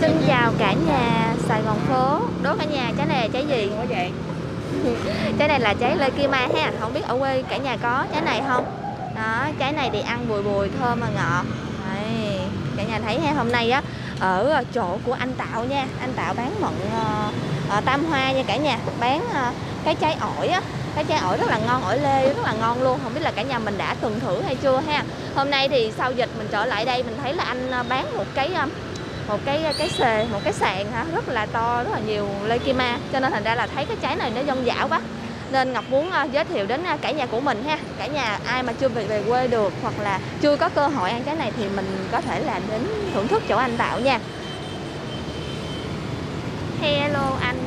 Xin chào cả nhà Sài Gòn phố. Đố cả nhà trái này là trái gì? Trái này là trái Lekima ha. Không biết ở quê cả nhà có trái này không? Đó, trái này thì ăn bùi bùi thơm mà ngọt. Đấy, cả nhà thấy ha, hôm nay á ở chỗ của anh Tạo nha, anh Tạo bán mận tam hoa nha cả nhà, bán cái trái ổi á, cái trái ổi rất là ngon, ổi lê rất là ngon luôn. Không biết là cả nhà mình đã từng thử hay chưa ha. Hôm nay thì sau dịch mình trở lại đây, mình thấy là anh bán một cái sàn ha, rất là to, rất là nhiều Lekima, cho nên thành ra là thấy cái trái này nó dông dảo quá, nên Ngọc muốn giới thiệu đến cả nhà của mình ha. Cả nhà ai mà chưa về quê được hoặc là chưa có cơ hội ăn trái này thì mình có thể là đến thưởng thức chỗ anh Tạo nha. Hello anh.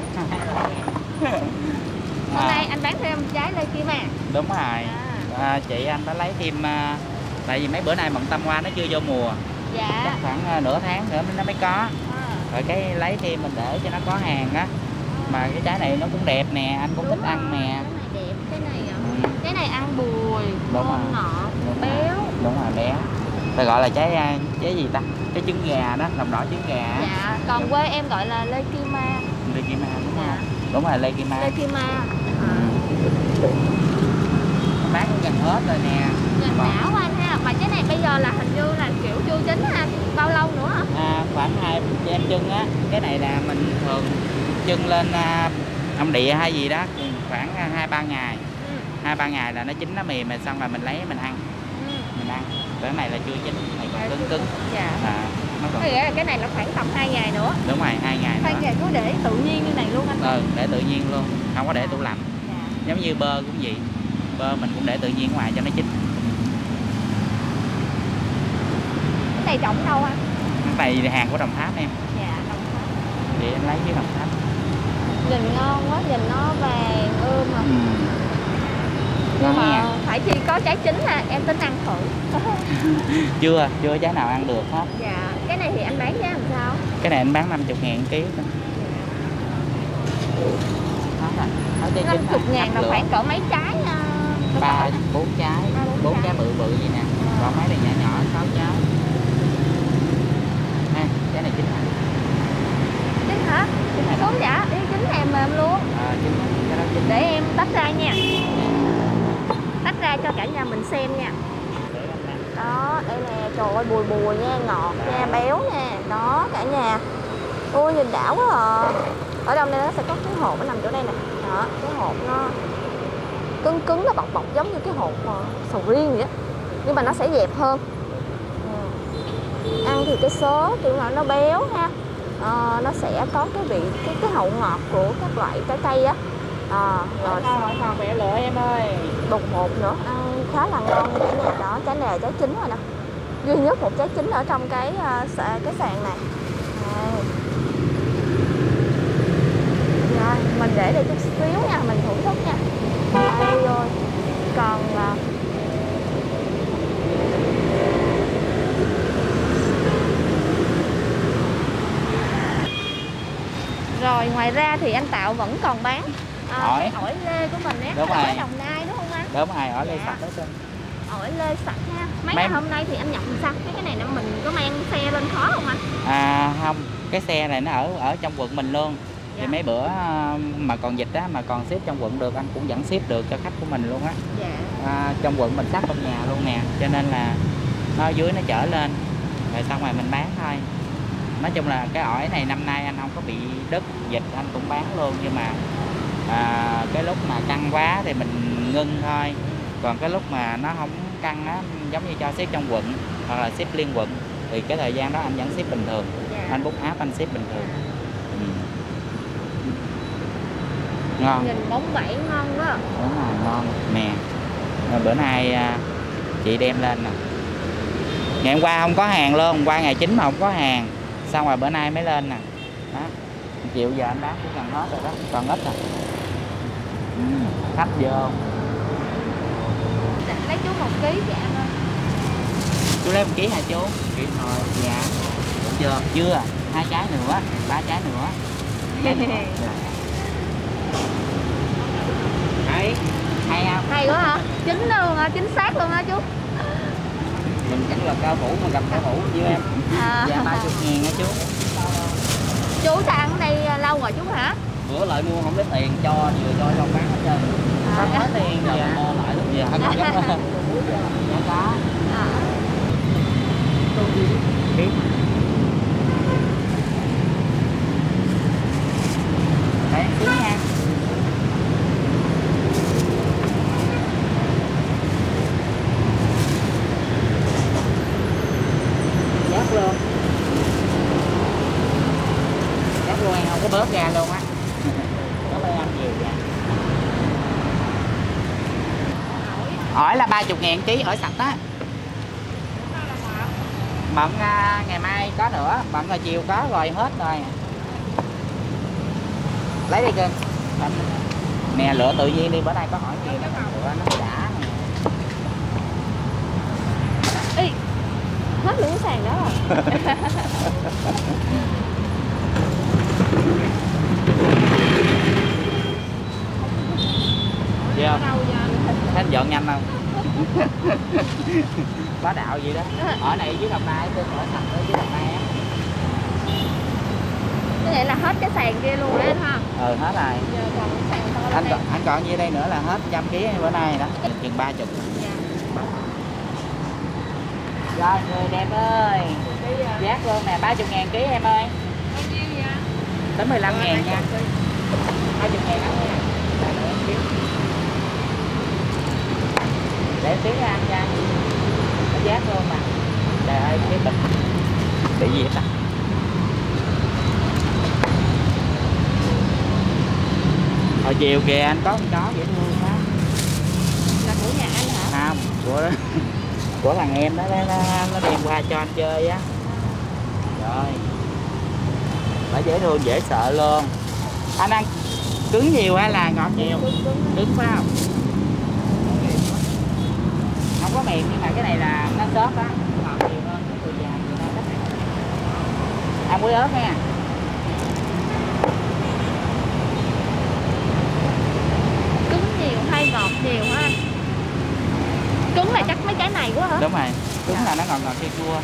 Hôm nay anh bán thêm trái Lekima. Đúng rồi. Chị anh đã lấy thêm, tại vì mấy bữa nay mận tam hoa nó chưa vô mùa. Dạ. Chắc khoảng nửa tháng nữa nó mới có. Rồi cái lấy thêm mình để cho nó có hàng á. Mà cái trái này nó cũng đẹp nè, anh cũng thích ăn nè. Cái này đẹp, cái này ăn bùi, thơm ngọt, béo. Đúng rồi, béo. Phải gọi là trái gì ta? Cái trứng gà đó, lòng đỏ trứng gà. Dạ, còn quê em gọi là Lekima. Lekima đúng không? Đúng rồi, Lekima. Lekima. Bán cũng gần hết rồi nè. Gần đảo anh ha, mà trái này bây giờ là hình như là kiểu chưa chín ha, bao lâu nữa hả? Khoảng 2 em chưng á, cái này là mình thường chưng lên ông địa hay gì đó khoảng 2-3 ngày. 2-3 ngày là nó chín nó mềm rồi, xong rồi mình lấy mình ăn. Mình ăn. Cái này là chưa chín, này còn cứng cứng. Dạ. Cái này là khoảng tầm 2 ngày nữa. Đúng rồi, 2 ngày. 2 ngày cứ để tự nhiên như này luôn anh. Ừ, để tự nhiên luôn, không có để tủ lạnh. Giống như bơ cũng vậy. Bơ mình cũng để tự nhiên ngoài cho nó chín. Cái này trồng đâu anh? Cái này hàng của Đồng Tháp em. Dạ, Đồng Tháp. Thì em lấy với Đồng Tháp. Nhìn ngon quá, nhìn nó vàng ươm mà. Nhưng mà phải khi có trái chín là em tính ăn thử. Chưa trái nào ăn được hết. Dạ, cái này thì anh bán giá làm sao? Cái này anh bán 50.000 ký. 50.000 là khoảng cỡ mấy trái? 3-4 trái, 4 trái bự bự vậy nè. Còn mấy này nhỏ nhỏ 6 trái. Nè, trái này chín hả? Chín hả? Xuống dạ, đi chín này mềm luôn. Để em tách ra nha. Tách ra cho cả nhà mình xem nha. Đó, đây nè, trời ơi bùi bùi nha, ngọt nha, béo nha. Đó cả nhà. Ôi nhìn đảo quá à. Ở trong đây nó sẽ có cái hộp, nó nằm chỗ đây nè. Đó, cái hộp nó cứng cứng, nó bọc bọc giống như cái hộp sầu riêng vậy á, nhưng mà nó sẽ dẹp hơn. Ăn thì cái số kiểu là nó béo ha, nó sẽ có cái vị cái hậu ngọt của các loại trái cây á. Rồi sao mẹ lựa em ơi, bột bột nữa, ăn khá là ngon cả nhà. Đó trái này là trái chín rồi nè, duy nhất một trái chín ở trong cái sàn này. Rồi mình để đây chút xíu nha, mình thưởng thức nha. Đây rồi. Còn rồi ngoài ra thì anh Tạo vẫn còn bán ổi lê của mình á, ở Đồng Nai đúng không anh? Đúng rồi, ổi lê sạch đó trên. Ổi lê sạch ha. Mấy ngày hôm nay thì anh nhập sao? Cái này mình có mang xe lên khó không anh? Không, cái xe này nó ở trong quận mình luôn. Thì mấy bữa mà còn dịch á, mà còn ship trong quận được, anh cũng vẫn ship được cho khách của mình luôn á. Trong quận mình sắp trong nhà luôn nè, cho nên là nó dưới nó chở lên rồi xong rồi mình bán thôi. Nói chung là cái ổi này năm nay anh không có bị đứt dịch, anh cũng bán luôn, nhưng mà cái lúc mà căng quá thì mình ngưng thôi. Còn cái lúc mà nó không căng á, giống như cho ship trong quận hoặc là ship liên quận, thì cái thời gian đó anh vẫn ship bình thường. Anh book app anh ship bình thường. Ngon. Nhìn bóng bẫy ngon đó. Đúng rồi, ngon nè. Rồi bữa nay chị đem lên nè. Ngày hôm qua không có hàng luôn, hôm qua ngày 9 mà không có hàng. Xong rồi bữa nay mới lên nè. Đó. Chịu giờ anh bán cũng gần hết rồi đó, còn ít rồi. Khách vô. Lấy chú 1 ký dạ thôi. Chú lấy 1 ký hả chú? Ký thôi. Dạ. Chưa? Chưa. 2 trái nữa, 3 trái nữa. Hay không? Hay quá hả? Chính luôn, chính xác luôn đó chú. Mình cũng là cao thủ mà gặp cao thủ như em. Dạ 30.000 hả chú? Chú sao ăn ở đây lâu rồi chú hả? Bữa lại mua không lấy tiền cho, vừa cho trong bán hết trơn. Không có tiền rồi dạ. Mua lại lúc về hết trơn. Dạ có. Tôi đi. Đấy, chú nha. Bớt ra luôn á. Cảm ơn anh nhiều nha. Ổi là 30.000 ký, ổi sạch á. Mận ngày mai có nữa, mận rồi chiều có rồi, hết rồi. Lấy đi cưng. Nè lựa tự nhiên đi, bữa nay có hỏi gì lựa nó đã nè. Ê, hết lửa sàn đó rồi. Dạ. Hết dọn nhanh không? Bá đạo gì đó. Ở này dưới Đồng Nai, tôi ở sạch ở dưới Đồng Nai á. Có nghĩa là hết cái sàn kia luôn đấy ha. Ừ hết rồi. Giờ còn sàn to anh, anh còn như đây nữa là hết 100 kg bữa nay đó. Chừng 30. Dạ. Rồi người đẹp ơi. Giác luôn nè, 30.000 ký em ơi. Bao nhiêu vậy? Tới 15.000 nha. 30.000 đó nha. Để tiếng ăn nha, nó giá luôn mà. Trời ơi, cái bịch để gì hết ta. Hồi chiều kìa anh có con chó dễ thương quá. Là của nhà anh hả? Không, của đó. Của thằng em đó, nó đem qua cho anh chơi á. Rồi nó dễ thương, dễ sợ luôn. Anh ăn cứng nhiều hay là ngọt nhiều? Cứng phải không? Không có mềm nhưng mà cái này là nó xốp á, ngọt nhiều hơn cái già người ta rất là. Ăn muối ớt nha. Cứng nhiều hay ngọt nhiều hả anh? Cứng là chắc mấy cái này quá hả? Đúng rồi, cứng là nó ngọt ngọt chua chua.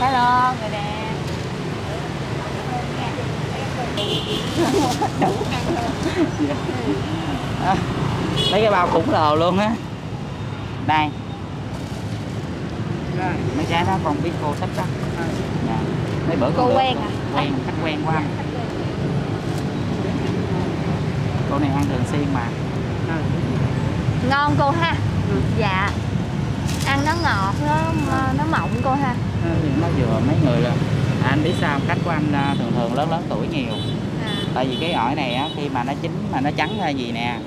Hello người nè. Mấy cái bao khủng lồ luôn á. Đây mấy cái đó còn biết cô sắp sắp. Mấy bữa cô quen à? Quen, khách quen quá. Cô này ăn thường xuyên mà. Ngon cô ha. Dạ. Ăn nó ngọt, nó mọng cô ha. Nó vừa mấy người là anh biết sao khách của anh thường thường lớn tuổi nhiều. Tại vì cái ổi này á, khi mà nó chín mà nó trắng ra gì nè,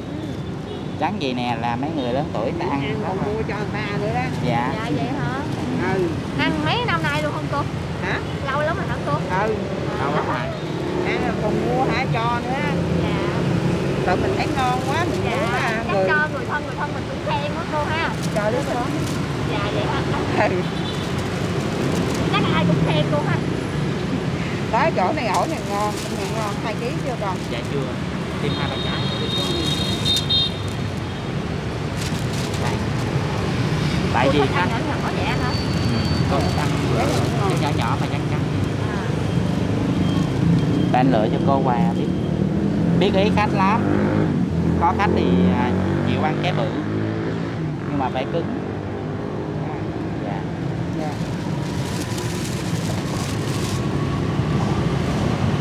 trắng gì nè là mấy người lớn tuổi ta ăn. Ăn còn mua cho người ta nữa đó. Dạ. Dạ vậy hả? Ừ. Ăn mấy năm nay luôn không cô? Hả? Lâu lắm rồi hả cô? Ừ. Lâu lắm rồi. Ăn còn mua hả cho nữa. Dạ. Tự mình thấy ngon quá mình dạ. Muốn là chắc người... cho người thân mình cũng khen quá cô ha. Trời đất ơi. Dạ vậy hả? Ừ. Chắc ai cũng khen cô ha. Tới chỗ này ổi này ngon, ngon 2 kg chưa con? Dạ chưa. Thêm 2 trái. Tại vì ăn nhỏ nhỏ vậy anh hả? Con ăn nhỏ nhỏ mà chắc chắn. Tại anh lựa cho cô quà biết ý khách lắm. Có khách thì chịu ăn cái bự nhưng mà phải cứng. Dạ.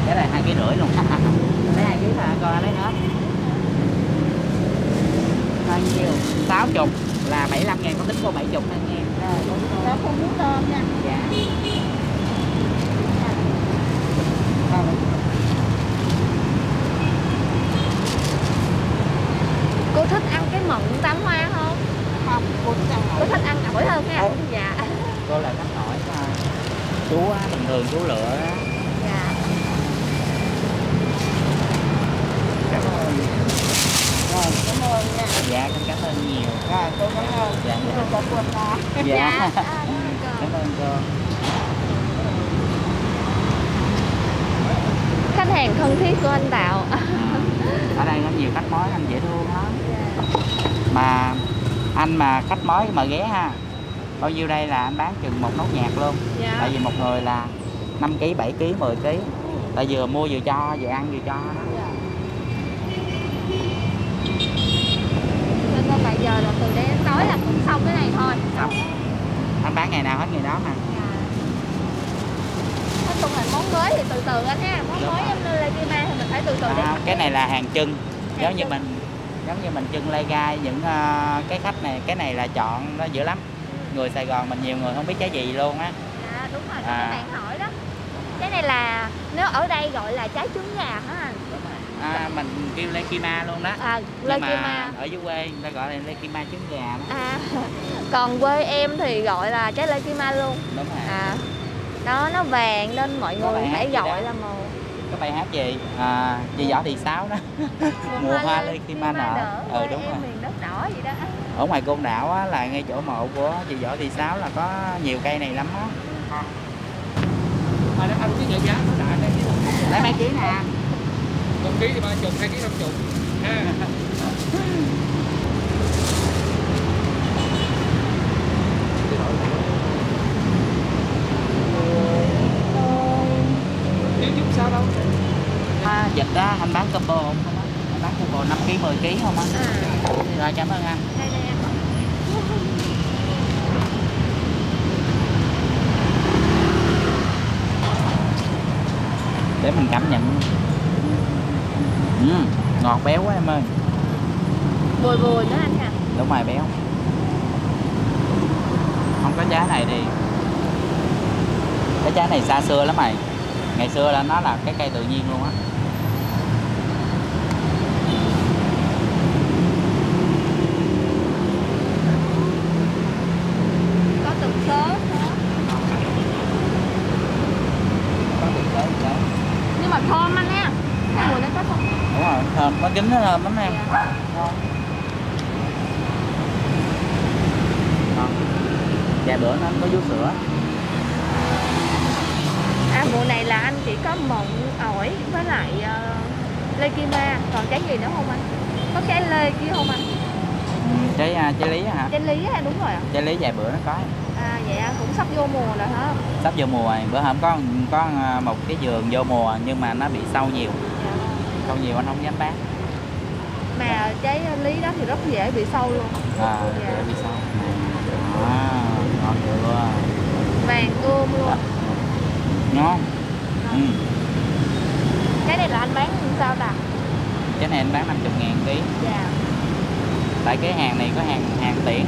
Cái này 2,5 kg luôn. Lấy 2 kg hả? Coi lấy hết. Bao nhiêu? 60. Là 75.000, có tính cô 70 anh em. Nó không muốn tôm nha. Dạ. Cô thích ăn cái mận tam hoa không? Không, cô thích ăn ổi. Cô thích ăn ổi hơn ha. Ừ. Dạ. Cô là ăn ổi mà. Chú á, bình thường chú lựa á. Dạ. Cảm ơn. Rồi, cảm ơn nha. Dạ, con cảm ơn nhiều. Rồi, tôi cảm ơn. Dạ, dạ. Cô quên ta. Dạ. Cảm ơn cô. Khách hàng thân thiết của anh Tạo. Ở đây có nhiều khách mới, anh dễ thương lắm. Mà anh mà khách mới mà ghé ha, Bao nhiêu đây là anh bán chừng một nốt nhạc luôn. Dạ. Tại vì một người là 5 kg, 7 kg, 10 kg. Tại vừa mua vừa cho, vừa ăn vừa cho. Dạ. Nên là giờ là từ đây đến tối là cũng xong cái này thôi. Xong. Anh bán ngày nào hết ngày đó mà. Dạ. Nói chung là món cưới thì từ từ anh ha. Món mới giống như Lekima thì mình phải từ từ đi. Cái này là hàng trưng. Giống như mình trưng lay gai những cái khách này, cái này là chọn nó dữ lắm. Người Sài Gòn mình nhiều người không biết trái gì luôn á. À đúng rồi, các bạn hỏi đó. Cái này là nếu ở đây gọi là trái trứng gà hả anh? Đúng rồi. À, mình kêu Lekima luôn đó. À, Lekima. Ở dưới quê người ta gọi là Lekima trứng gà đó. À, còn quê em thì gọi là trái Lekima luôn. Đúng rồi. À, đó nó vàng nên mọi người phải gọi là màu. Cái bài hát gì? À, chị Võ Thị Sáu đó. Mùa hoa Lekima nở. Ừ đúng rồi. Miền đất đỏ gì đó. Ở ngoài Côn Đảo á, là ngay chỗ mộ của chị Võ Thị Sáu là có nhiều cây này lắm á. Lấy mấy ký nè. 1 kg thì 30, 2 kg 50. Ha. Dịch đó anh bán combo không? Anh bán combo 5 kg 10 kg không á? Rồi cảm ơn anh. Để mình cảm nhận. Ngọt béo quá em ơi. Bùi bùi nữa anh hả? Đúng rồi, béo. Không có trái này thì cái trái này xa xưa lắm mày. Ngày xưa là nó là cái cây tự nhiên luôn á. Kính nó thơm lắm em. Dạ. Dạ bữa nó có vú sữa. À mùa này là anh chỉ có mộng ổi với lại Lekima, còn trái gì nữa không anh? Có trái lê kia không anh? Trái lý hả? Trái lý hả? Đúng rồi ạ. Trái lý vài bữa nó có. À vậy à, cũng sắp vô mùa rồi hả? Sắp vô mùa rồi, bữa hôm có một cái vườn vô mùa nhưng mà nó bị sâu nhiều. Dạ. Sâu nhiều anh không dám bán. Mà trái lý đó thì rất dễ bị sâu luôn. À, dạ. Dễ bị sâu. À, ngon luôn. Vàng ươm luôn. Ngon. Ừ. Cái này là anh bán sao ta? Cái này anh bán 50.000 ký. Dạ. Tại cái hàng này có hàng tiễn,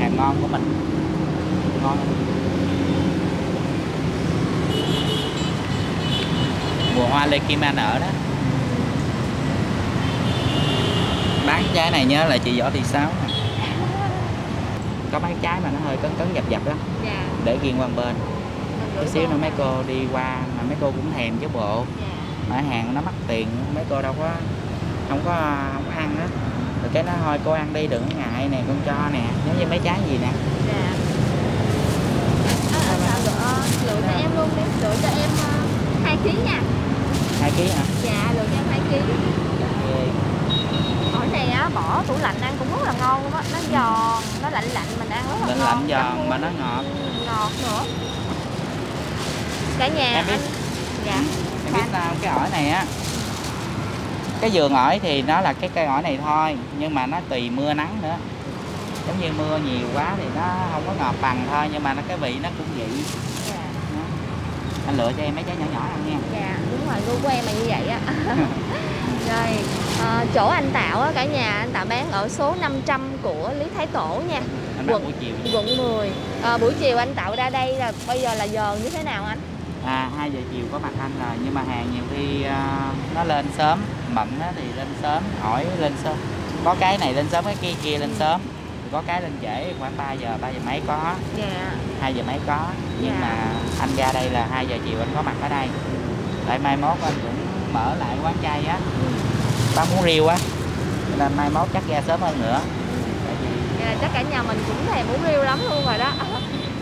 hàng ngon của mình. Ngon. Mùa hoa Lekima nở đó. Bán trái này nhớ là chị Võ Thị Sáu. Có bán trái mà nó hơi cấn dập đó. Dạ. Để riêng qua bên. Chút xíu nữa mấy cô đi qua mà mấy cô cũng thèm chứ bộ. Dạ. Mà hàng nó mắc tiền, mấy cô đâu có không có ăn á. Rồi cái nó thôi cô ăn đi đừng ngại nè, con cho nè, giống như mấy trái gì nè. Dạ. Lựa cho em luôn đi, lựa cho em 2 kg nha. 2 kg hả? Dạ, lựa cho em 2 kg. Ổi này á, bỏ tủ lạnh ăn cũng rất là ngon luôn á, nó giòn, nó lạnh mình ăn rất là ngon. Lạnh giòn mà nó ngọt. Ngọt nữa. Cả nhà em biết. Anh... Dạ. Em biết sao cái ổi này á. Cái vườn ổi thì nó là cái cây ổi này thôi, nhưng mà nó tùy mưa nắng nữa. Giống như mưa nhiều quá thì nó không có ngọt bằng thôi, nhưng mà nó cái vị nó cũng vị. Dạ. Anh lựa cho em mấy trái nhỏ nhỏ ăn nha. Dạ, đúng rồi, gu của em là như vậy á. Rồi, chỗ anh Tạo á, cả nhà anh Tạo bán ở số 500 của Lý Thái Tổ nha. Anh bán buổi chiều. Quận 10. Buổi chiều anh Tạo ra đây là bây giờ là giờ như thế nào anh? À 2 giờ chiều có mặt anh rồi, nhưng mà hàng nhiều khi nó lên sớm, mận thì lên sớm, ổi lên sớm. Có cái này lên sớm, cái kia lên sớm. Có cái lên trễ khoảng 3 giờ mấy có. Dạ. 2 giờ mấy có. Nhưng mà anh ra đây là 2 giờ chiều anh có mặt ở đây. Tại mai mốt anh cũng mở lại quán chay á. Bán muốn riêu á. Cho nên mai mốt chắc ra sớm hơn nữa. Tại vì chắc cả nhà mình cũng thèm muốn riêu lắm luôn rồi đó.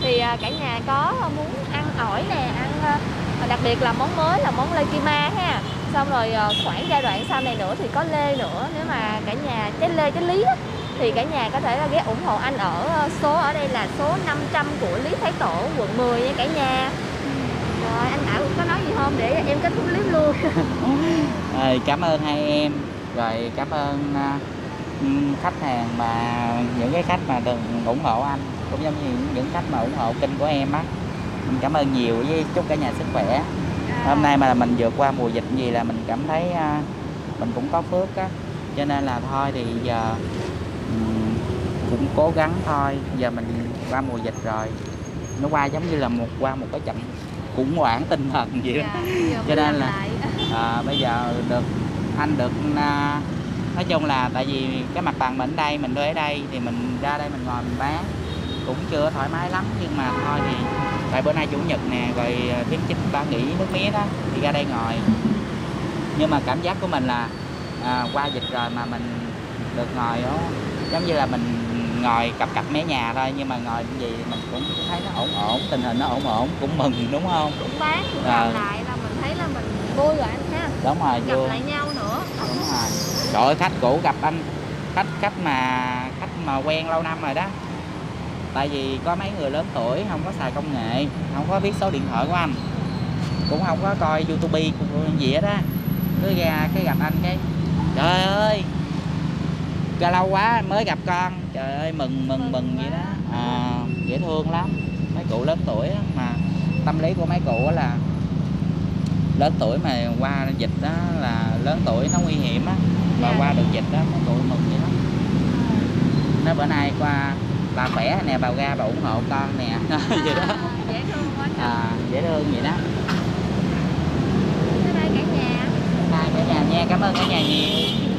Thì cả nhà có muốn ăn ổi nè, ăn đặc biệt là món mới là món Lekima ha. Xong rồi khoảng giai đoạn sau này nữa thì có lê nữa, nếu mà cả nhà trái lê, trái lý á. thì cả nhà có thể là ghé ủng hộ anh ở số, ở đây là số 500 của Lý Thái Tổ, quận 10 nha cả nhà. Rồi anh Thảo có nói gì không để em kết thúc clip luôn. Cảm ơn hai em, rồi cảm ơn khách hàng mà những cái khách mà từng ủng hộ anh, cũng giống như những khách mà ủng hộ kênh của em á, mình cảm ơn nhiều với chúc cả nhà sức khỏe. Hôm nay mà mình vượt qua mùa dịch gì là mình cảm thấy mình cũng có phước á, cho nên là thôi thì giờ cũng cố gắng thôi, giờ mình qua mùa dịch rồi, nó qua giống như là qua một cái trận khủng hoảng tinh thần vậy đó. Cho nên là bây giờ được anh được nói chung là tại vì cái mặt bằng mình ở đây, mình đưa ở đây thì mình ra đây mình ngồi mình bán cũng chưa thoải mái lắm, nhưng mà thôi thì tại bữa nay chủ nhật nè, rồi tiếng chính ba nghỉ nước mía đó thì ra đây ngồi. Nhưng mà cảm giác của mình là qua dịch rồi mà mình được ngồi đó, giống như là mình ngồi cặp cặp mé nhà thôi, nhưng mà ngồi cái gì mình cũng thấy nó ổn ổn, tình hình nó ổn ổn, cũng mừng đúng không? Cũng bán cũng làm lại là mình thấy là mình vui rồi anh ha. Đúng rồi, gặp vui. Lại nhau nữa. Đúng rồi. Trời ơi, khách cũ gặp anh, khách mà quen lâu năm rồi đó. Tại vì có mấy người lớn tuổi không có xài công nghệ, không có biết số điện thoại của anh, cũng không có coi YouTube gì hết á, cứ ra cái gặp anh cái trời ơi ra lâu quá mới gặp con, trời ơi mừng vậy đó, dễ thương lắm. Mấy cụ lớn tuổi đó, mà tâm lý của mấy cụ là lớn tuổi mà qua dịch đó là lớn tuổi nó nguy hiểm á, mà qua được dịch đó mấy cụ mừng vậy lắm. Nó bữa nay qua bà khỏe nè, bà ra bà ủng hộ con nè, vậy đó. Dễ thương quá. Dễ thương vậy đó. Bye bye cả nhà. Bye cả nhà nha, cảm ơn cả nhà nhiều.